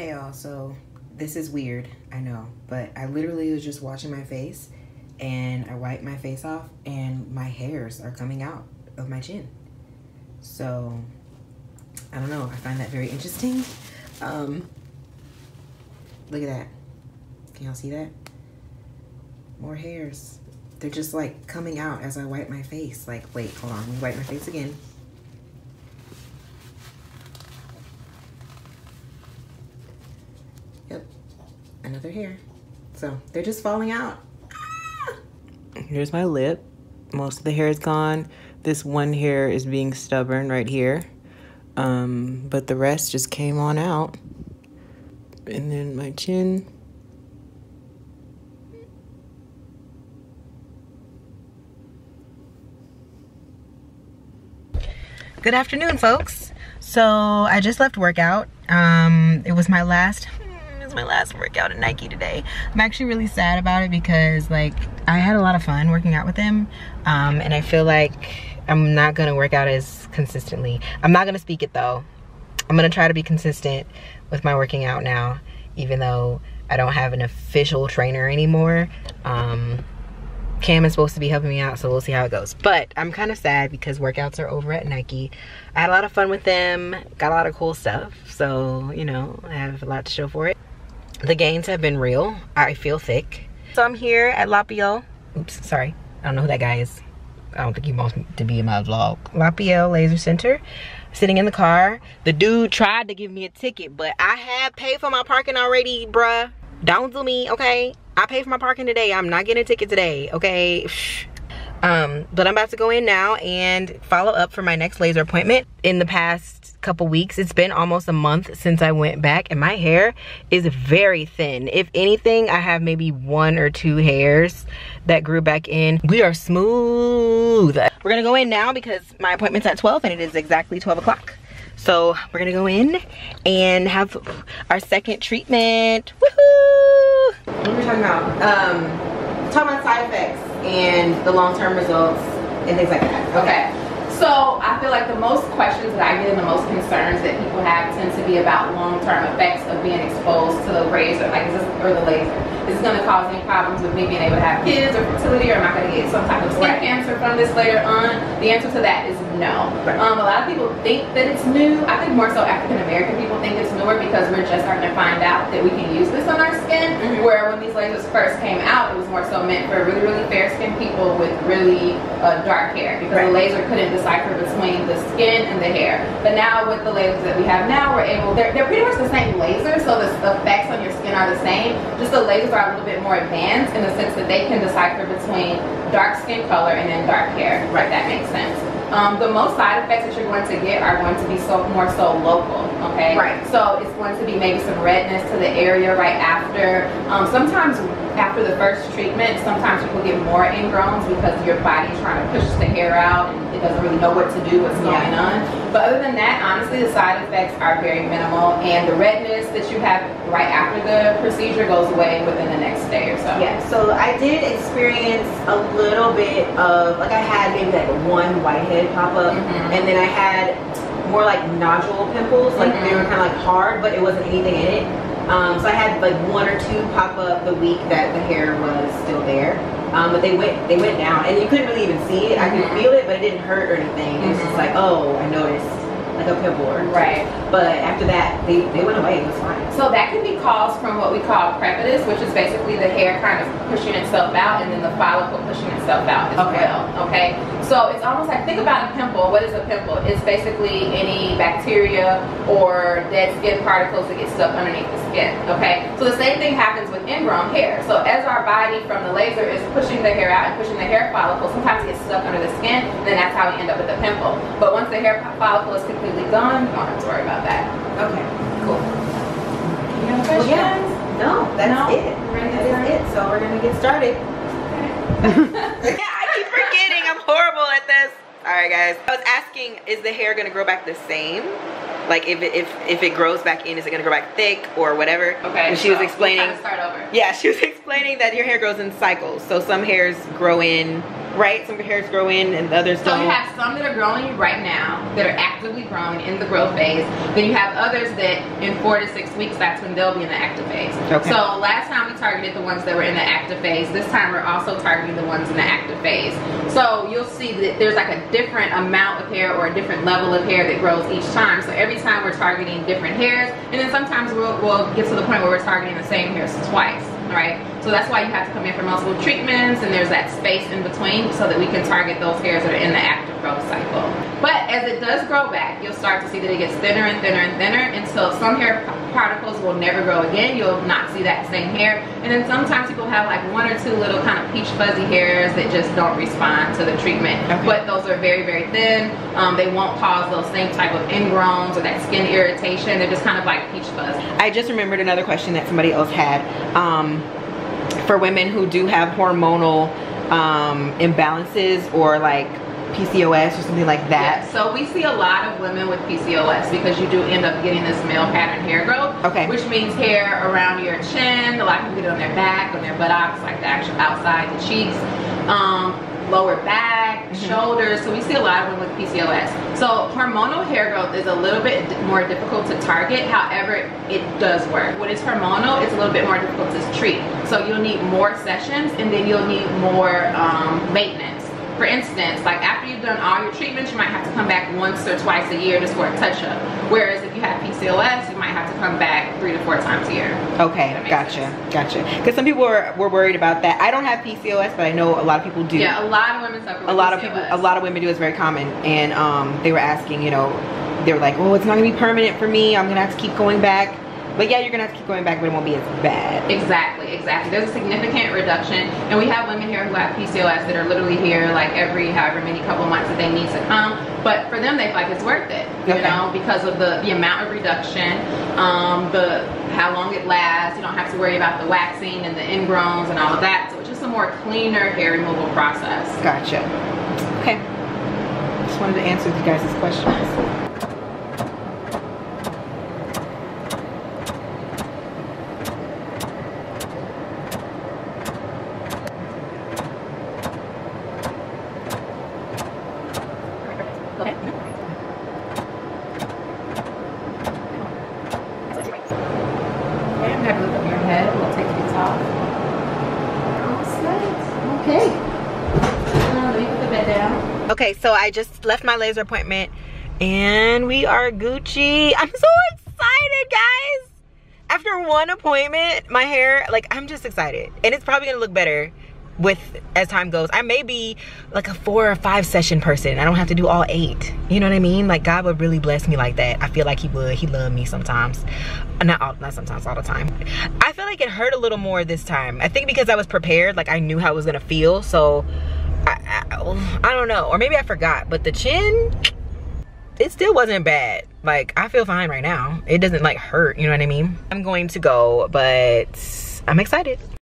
Hey y'all, so this is weird, I know, but I literally was just washing my face and I wiped my face off and my hairs are coming out of my chin. So, I don't know, I find that very interesting. Look at that. Can y'all see that? More hairs. They're just like coming out as I wipe my face. Like, wait, hold on, let me wipe my face again. Yep, another hair. So they're just falling out. Ah! Here's my lip. Most of the hair is gone. This one hair is being stubborn right here. But the rest just came on out. And then my chin. Good afternoon, folks. So I just left workout. It was my last. My last workout at Nike today. I'm actually really sad about it because like I had a lot of fun working out with them, and I feel like I'm not gonna work out as consistently. I'm not gonna speak it though. I'm gonna try to be consistent with my working out now, even though I don't have an official trainer anymore. Cam is supposed to be helping me out, so we'll see how it goes. But I'm kind of sad because workouts are over at Nike. I had a lot of fun with them, got a lot of cool stuff, so you know, I have a lot to show for it. The gains have been real. I feel thick. So I'm here at Lapiel. Oops, sorry. I don't know who that guy is. I don't think he wants me to be in my vlog. Lapiel Laser Center. Sitting in the car. The dude tried to give me a ticket, but I had paid for my parking already, bruh. Don't do me, okay? I paid for my parking today. I'm not getting a ticket today, okay? But I'm about to go in now and follow up for my next laser appointment. In the past couple weeks, it's been almost a month since I went back, and my hair is very thin. If anything, I have maybe one or two hairs that grew back in. We are smooth. We're gonna go in now because my appointment's at 12 and it is exactly 12 o'clock. So we're gonna go in and have our second treatment. Woohoo! What were we talking about? Talking about side effects and the long-term results and things like that. Okay. So I feel like the most questions that I get and the most concerns that people have tend to be about long-term effects of being exposed to the razor, like is this, or the laser. Is this going to cause any problems with me being able to have kids or fertility, or am I going to get some type of skin cancer from this later on? The answer to that is no. Right. A lot of people think that it's new. I think more so African-American people think it's newer because we're just starting to find out that we can use this on our skin, where when these lasers first came out, it was more so meant for really, really fair-skinned people with really dark hair, because the laser couldn't decide between the skin and the hair. But now with the lasers that we have now, we're able, they're pretty much the same laser, so the effects on your skin are the same, just the lasers are a little bit more advanced in the sense that they can decipher between dark skin color and then dark hair, right? If that makes sense. The most side effects that you're going to get are going to be more so local, okay? Right. So it's going to be maybe some redness to the area right after. Sometimes after the first treatment, sometimes people get more ingrowns because your body's trying to push the hair out and it doesn't really know what to do, what's going on. But other than that, honestly, the side effects are very minimal, and the redness that you have right after the procedure goes away within the next day or so. Yeah, so I did experience a little bit of, like I had maybe like one whitehead pop up, and then I had more like nodule pimples, like they were kind of like hard, but it wasn't anything in it. So I had like one or two pop up the week that the hair was still there, but they went down, and you couldn't really even see it. I could feel it, but it didn't hurt or anything. It was just like, oh, I noticed like a pimple or something. Right. But after that, they went away. It was fine. So that can be caused from what we call crepitus, which is basically the hair kind of pushing itself out, and then the follicle pushing itself out as well. Okay. So it's almost like, think about a pimple. What is a pimple? It's basically any bacteria or dead skin particles that get stuck underneath the skin. Okay. So the same thing happens with ingrown hair. So as our body from the laser is pushing the hair out and pushing the hair follicle, sometimes it gets stuck under the skin, and then that's how we end up with a pimple. But once the hair follicle is completely gone, you don't have to worry about that. Okay, cool. You have questions? Well, yeah. No, that's it. That is it. So we're gonna get started. Okay. Yeah, I keep forgetting. I'm horrible at this. All right, guys. I was asking, is the hair gonna grow back the same? Like if it grows back in, is it gonna grow back thick or whatever? Okay. And she was explaining. Start over. Yeah, she was explaining that your hair grows in cycles. So some hairs grow in right? Some of your hairs grow in and others don't. So you have some that are growing right now that are actively growing in the growth phase. Then you have others that in 4 to 6 weeks, that's when they'll be in the active phase. Okay. So last time we targeted the ones that were in the active phase. This time we're also targeting the ones in the active phase. So you'll see that there's like a different amount of hair or a different level of hair that grows each time. So every time we're targeting different hairs, and then sometimes we'll get to the point where we're targeting the same hairs twice. Right, so that's why you have to come in for multiple treatments, and there's that space in between so that we can target those hairs that are in the active growth cycle. But as it does grow back, you'll start to see that it gets thinner and thinner and thinner until some hair particles will never grow again. You'll not see that same hair, and then sometimes people have like one or two little kind of peach fuzzy hairs that just don't respond to the treatment. Okay. But those are very, very thin. They won't cause those same type of ingrowns or that skin irritation. They're just kind of like peach fuzz. I just remembered another question that somebody else had. For women who do have hormonal imbalances or like PCOS or something like that. Yeah, so we see a lot of women with PCOS because you do end up getting this male pattern hair growth. Okay. Which means hair around your chin. A lot of people get it on their back, on their buttocks, like the actual outside, the cheeks, lower back, mm-hmm. shoulders. So we see a lot of women with PCOS. So hormonal hair growth is a little bit more difficult to target. However, it does work. When it's hormonal, it's a little bit more difficult to treat. So you'll need more sessions, and then you'll need more maintenance. For instance, like after you've done all your treatments, you might have to come back once or twice a year just for a touch-up. Whereas if you have PCOS, you might have to come back 3 to 4 times a year. Okay, gotcha, gotcha. Because some people were worried about that. I don't have PCOS, but I know a lot of people do. Yeah, a lot of women suffer with PCOS. A lot of women do. It's very common. And they were asking, you know, they were like, "Oh, it's not gonna be permanent for me. I'm gonna have to keep going back." But yeah, you're gonna have to keep going back, but it won't be as bad. Exactly, exactly. There's a significant reduction, and we have women here who have PCOS that are literally here like every however many couple months that they need to come. But for them, they feel like it's worth it, you okay. know, because of the amount of reduction, how long it lasts. You don't have to worry about the waxing and the ingrowns and all of that. So it's just a more cleaner hair removal process. Gotcha. Okay. Just wanted to answer you guys' questions. Okay, so I just left my laser appointment and we are Gucci. I'm so excited, guys. After one appointment, my hair, like, I'm just excited. And it's probably gonna look better as time goes. I may be like a 4 or 5 session person. I don't have to do all 8. You know what I mean? Like, God would really bless me like that. I feel like he would. He loved me sometimes. Not sometimes, all the time. I feel like it hurt a little more this time. I think because I was prepared, like I knew how it was gonna feel, so I don't know, or maybe I forgot, but the chin, it still wasn't bad. Like, I feel fine right now. It doesn't like hurt, you know what I mean? I'm going to go, but I'm excited.